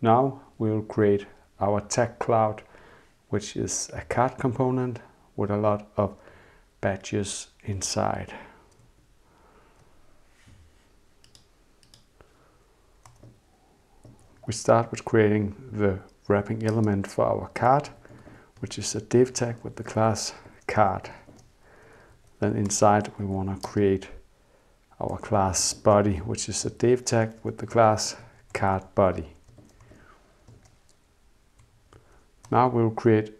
Now we'll create our tag cloud, which is a card component with a lot of badges inside. We start with creating the wrapping element for our card, which is a div tag with the class card. Then inside we want to create our class body, which is a div tag with the class card body. Now we'll create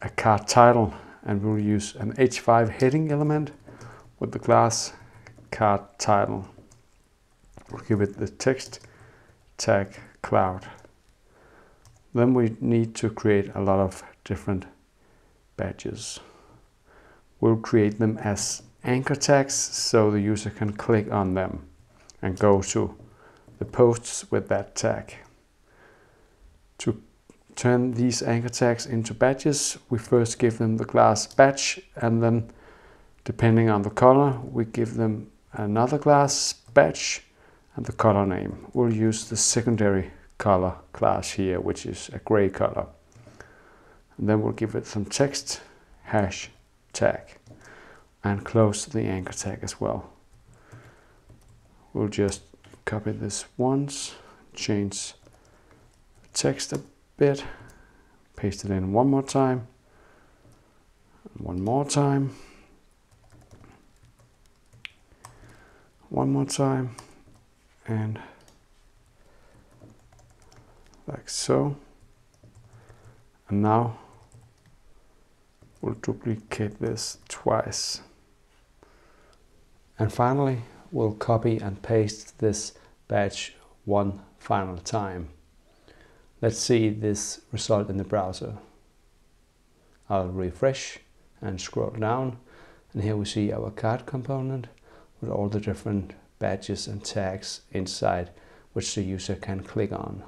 a card title, and we'll use an h5 heading element with the class card title. We'll give it the text tag cloud. Then we need to create a lot of different badges. We'll create them as anchor tags so the user can click on them and go to the posts with that tag. To turn these anchor tags into badges, we first give them the class badge, and then depending on the color we give them another class badge and the color name. We'll use the secondary color class here, which is a gray color. And then we'll give it some text, hash tag, and close the anchor tag as well. We'll just copy this once, change the text a bit, paste it in one more time, one more time, one more time, and like so. And now we'll duplicate this twice. And finally, we'll copy and paste this badge one final time. Let's see this result in the browser. I'll refresh and scroll down, and here we see our card component with all the different badges and tags inside, which the user can click on.